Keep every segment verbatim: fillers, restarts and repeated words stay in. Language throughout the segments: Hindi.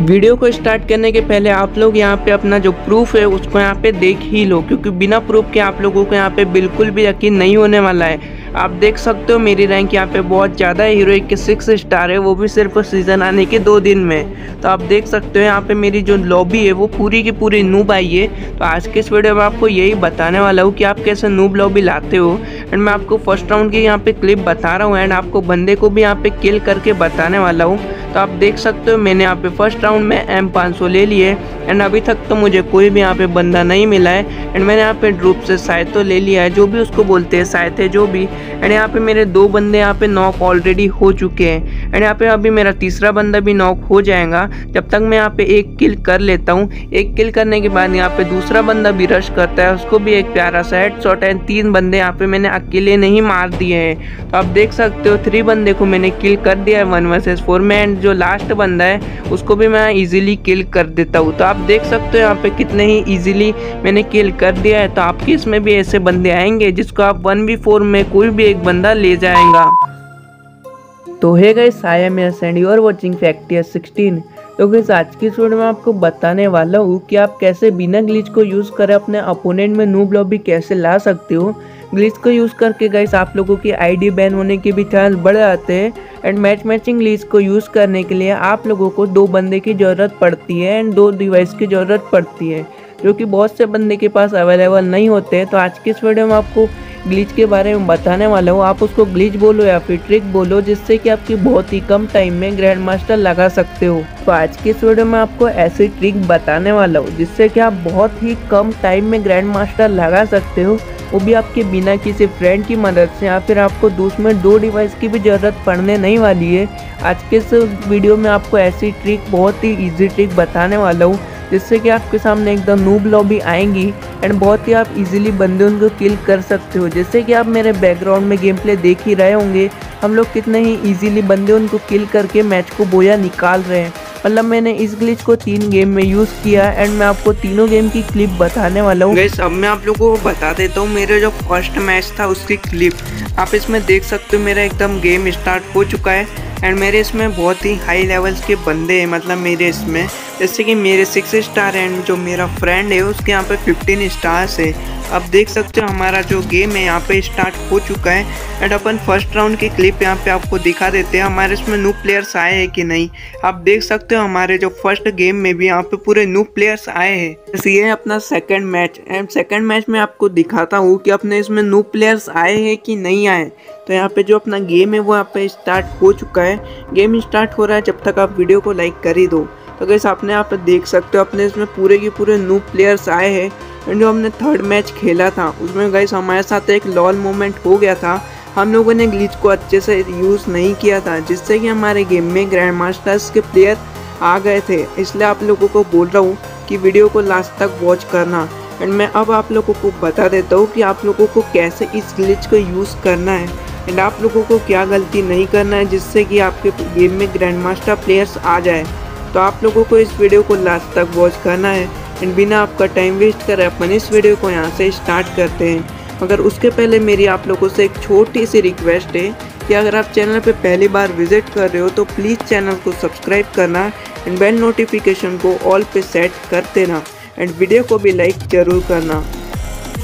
वीडियो को स्टार्ट करने के पहले आप लोग यहाँ पे अपना जो प्रूफ है उसको यहाँ पे देख ही लो, क्योंकि बिना प्रूफ के आप लोगों को यहाँ पे बिल्कुल भी यकीन नहीं होने वाला है। आप देख सकते हो मेरी रैंक यहाँ पे बहुत ज़्यादा है, हीरोइक के सिक्स स्टार है, वो भी सिर्फ सीज़न आने के दो दिन में। तो आप देख सकते हो यहाँ पे मेरी जो लॉबी है वो पूरी की पूरी नूब आई है। तो आज के इस वीडियो में आपको यही बताने वाला हूँ कि आप कैसे नूब लॉबी लाते हो। एंड मैं आपको फर्स्ट राउंड की यहाँ पे क्लिप बता रहा हूँ एंड आपको बंदे को भी यहाँ पे किल करके बताने वाला हूँ। तो आप देख सकते हो मैंने यहाँ पे फर्स्ट राउंड में एम पाँच सौ ले लिए एंड अभी तक तो मुझे कोई भी यहाँ पे बंदा नहीं मिला है। एंड मैंने यहाँ पे ड्रूप से सायतो तो ले लिया है, जो भी उसको बोलते हैं सायत है जो भी। एंड यहाँ पे मेरे दो बंदे यहाँ पे नॉक ऑलरेडी हो चुके हैं एंड यहाँ पे अभी मेरा तीसरा बंदा भी नॉक हो जाएगा जब तक मैं यहाँ पे एक किल कर लेता हूँ। एक किल करने के बाद यहाँ पे दूसरा बंदा भी रश करता है, उसको भी एक प्यारा सा हेडशॉट एंड तीन बंदे यहाँ पे मैंने अकेले नहीं मार दिए हैं। तो आप देख सकते हो थ्री बंदे को मैंने किल कर दिया है वन वर्सेज फोर में एंड जो लास्ट बंदा है उसको भी मैं ईजिली किल कर देता हूँ। तो आप देख सकते हो यहाँ पे कितने ही ईजिली मैंने किल कर दिया है। तो आपके इसमें भी ऐसे बंदे आएंगे जिसको आप वन वी फोर में कोई भी एक बंदा ले जाएगा। तो है guys, I am Yash and you are watching fact Yash sixteen. तो गाइस आज की वीडियो में आपको बताने वाला हूँ कि आप कैसे बिना ग्लिच को यूज़ करें अपने अपोनेंट में नूब लॉबी कैसे ला सकते हो। ग्लिच को यूज़ करके गाइस आप लोगों की आईडी बैन होने के भी चांस बढ़ जाते हैं। एंड मैच मैचिंग ग्लिच को यूज़ करने के लिए आप लोगों को दो बंदे की ज़रूरत पड़ती है एंड दो डिवाइस की ज़रूरत पड़ती है, जो कि बहुत से बंदे के पास अवेलेबल नहीं होते हैं। तो आज की इस वीडियो में आपको ग्लिच के बारे में बताने वाला हूँ। आप उसको ग्लिच बोलो या फिर ट्रिक बोलो, जिससे कि आपकी बहुत ही कम टाइम में ग्रैंड मास्टर लगा सकते हो। तो आज की इस वीडियो में आपको ऐसी ट्रिक बताने वाला हूँ जिससे कि आप बहुत ही कम टाइम में ग्रैंड मास्टर लगा सकते हो, वो भी आपके बिना किसी फ्रेंड की मदद से, या फिर आपको दूसरे में दो डिवाइस की भी ज़रूरत पड़ने नहीं वाली है। आज के इस वीडियो में आपको ऐसी ट्रिक, बहुत ही ईजी ट्रिक बताने वाला हूँ जिससे कि आपके सामने एकदम नूब लॉबी आएंगी एंड बहुत ही आप इजीली बंदे उनको किल कर सकते हो। जैसे कि आप मेरे बैकग्राउंड में गेम प्ले देख ही रहे होंगे, हम लोग कितने ही इजीली बंदे उनको किल करके मैच को बोया निकाल रहे हैं। मतलब मैंने इस ग्लिच को तीन गेम में यूज़ किया एंड मैं आपको तीनों गेम की क्लिप बताने वाला हूँ। गाइस अब मैं आप लोगों को बता देता हूँ मेरा जो फर्स्ट मैच था उसकी क्लिप। आप इसमें देख सकते हो मेरा एकदम गेम स्टार्ट हो चुका है एंड मेरे इसमें बहुत ही हाई लेवल्स के बंदे हैं। मतलब मेरे इसमें जैसे कि मेरे सिक्स स्टार एंड जो मेरा फ्रेंड है उसके यहाँ पे फिफ्टीन स्टार्स है। आप देख सकते हो हमारा जो गेम है यहाँ पे स्टार्ट हो चुका है एंड अपन फर्स्ट राउंड की क्लिप यहाँ पे आपको दिखा देते हैं हमारे इसमें नूब प्लेयर्स आए हैं कि नहीं। आप देख सकते हो हमारे जो फर्स्ट गेम में भी यहाँ पे पूरे नूब प्लेयर्स आए हैं। तो ये है अपना second match and second match में आपको दिखाता हूँ कि अपने इसमें नूब प्लेयर्स आए हैं कि नहीं आए। तो यहाँ पे जो अपना गेम है वो यहाँ पे स्टार्ट हो चुका है। गेम स्टार्ट हो रहा है जब तक आप वीडियो को लाइक कर ही दो। तो गाइस आपने यहाँ पे देख सकते हो अपने इसमें पूरे के पूरे नूब प्लेयर्स आए हैं एंड जो हमने थर्ड मैच खेला था उसमें गाइस हमारे साथ एक लॉल मोमेंट हो गया था। हम लोगों ने ग्लिच को अच्छे से यूज़ नहीं किया था, जिससे कि हमारे गेम में ग्रैंड मास्टर्स के प्लेयर आ गए थे। इसलिए आप लोगों को बोल रहा हूँ कि वीडियो को लास्ट तक वॉच करना। एंड मैं अब आप लोगों को बता देता हूँ कि आप लोगों को कैसे इस ग्लिच को यूज़ करना है एंड आप लोगों को क्या गलती नहीं करना है, जिससे कि आपके गेम में ग्रैंड मास्टर प्लेयर्स आ जाए। तो आप लोगों को इस वीडियो को लास्ट तक वॉच करना है एंड बिना आपका टाइम वेस्ट करे अपन इस वीडियो को यहाँ से स्टार्ट करते हैं। मगर उसके पहले मेरी आप लोगों से एक छोटी सी रिक्वेस्ट है कि अगर आप चैनल पे पहली बार विजिट कर रहे हो तो प्लीज़ चैनल को सब्सक्राइब करना एंड बेल नोटिफिकेशन को ऑल पे सेट कर देना एंड वीडियो को भी लाइक जरूर करना।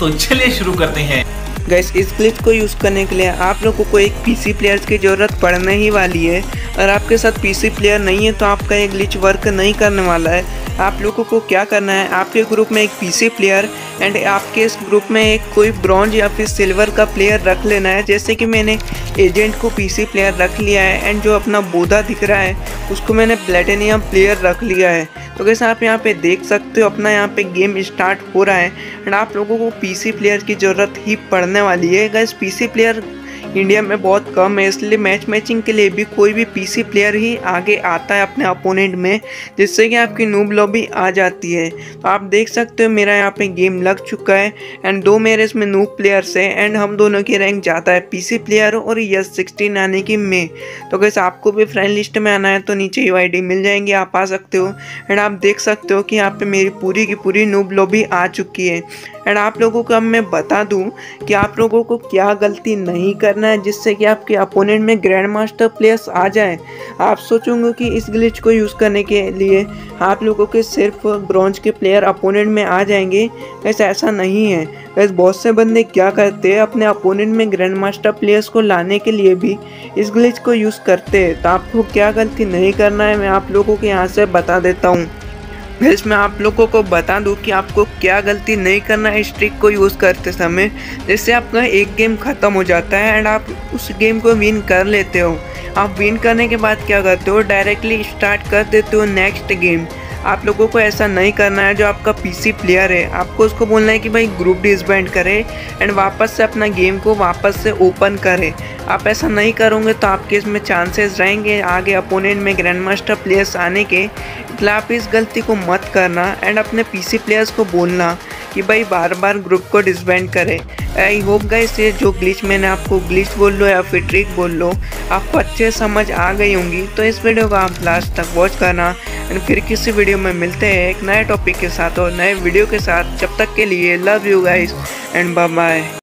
तो चलिए शुरू करते हैं। गाइस इस ग्लिच को यूज़ करने के लिए आप लोगों को एक पीसी प्लेयर्स की ज़रूरत पड़ने ही वाली है। अगर आपके साथ पीसी प्लेयर नहीं है तो आपका ये ग्लिच वर्क नहीं करने वाला है। आप लोगों को क्या करना है, आपके ग्रुप में एक पीसी प्लेयर एंड आपके इस ग्रुप में एक कोई ब्रॉन्ज या फिर सिल्वर का प्लेयर रख लेना है। जैसे कि मैंने एजेंट को पीसी प्लेयर रख लिया है एंड जो अपना बोधा दिख रहा है उसको मैंने प्लेटिनियम प्लेयर रख लिया है। तो गाइस आप यहाँ पे देख सकते हो अपना यहाँ पे गेम स्टार्ट हो रहा है एंड आप लोगों को पीसी प्लेयर की ज़रूरत ही पड़ने वाली है। गाइस पीसी प्लेयर इंडिया में बहुत कम है, इसलिए मैच मैचिंग के लिए भी कोई भी पीसी प्लेयर ही आगे आता है अपने अपोनेंट में, जिससे कि आपकी नूब लॉबी आ जाती है। तो आप देख सकते हो मेरा यहाँ पे गेम लग चुका है एंड दो मेरे इसमें नूब प्लेयर्स हैं एंड हम दोनों की रैंक जाता है पीसी प्लेयर और यस सिक्सटीन आने की में। तो गाइस आपको भी फ्रेंड लिस्ट में आना है तो नीचे यू आई डी मिल जाएंगी, आप आ सकते हो। एंड आप देख सकते हो कि यहाँ पर मेरी पूरी की पूरी नूब लॉबी आ चुकी है एंड आप लोगों को अब मैं बता दूं कि आप लोगों को क्या गलती नहीं करना है जिससे कि आपके अपोनेंट में ग्रैंड मास्टर प्लेयर्स आ जाए। आप सोचोगे कि इस ग्लिच को यूज़ करने के लिए आप लोगों के सिर्फ ब्रॉन्ज के प्लेयर अपोनेंट में आ जाएंगे, वैसे ऐसा नहीं है। वैसे बहुत से बंदे क्या करते हैं, अपने अपोनेंट में ग्रैंड मास्टर प्लेयर्स को लाने के लिए भी इस ग्लिच को यूज़ करते हैं। तो आपको क्या गलती नहीं करना है मैं आप लोगों को यहाँ से बता देता हूँ। वैसे मैं आप लोगों को बता दूं कि आपको क्या गलती नहीं करना है इस ट्रिक को यूज़ करते समय। जैसे आपका एक गेम ख़त्म हो जाता है एंड आप उस गेम को विन कर लेते हो, आप विन करने के बाद क्या करते हो, डायरेक्टली स्टार्ट कर देते हो नेक्स्ट गेम। आप लोगों को ऐसा नहीं करना है। जो आपका पीसी प्लेयर है आपको उसको बोलना है कि भाई ग्रुप डिसबैंड करे एंड वापस से अपना गेम को वापस से ओपन करे। आप ऐसा नहीं करोगे तो आपके इसमें चांसेस रहेंगे आगे अपोनेंट में ग्रैंड मास्टर प्लेयर्स आने के, इसलिए आप इस गलती को मत करना। एंड अपने पीसी प्लेयर्स को बोलना कि भाई बार बार ग्रुप को डिसबैंड करे। आई होप गाइस ये जो ग्लिच मैंने आपको ग्लिच बोल लो या फिर ट्रिक बोल लो आपको अच्छे समझ आ गई होंगी। तो इस वीडियो को आप लास्ट तक वॉच करना एंड फिर किसी वीडियो में मिलते हैं एक नए टॉपिक के साथ और नए वीडियो के साथ। जब तक के लिए love you guys and bye bye.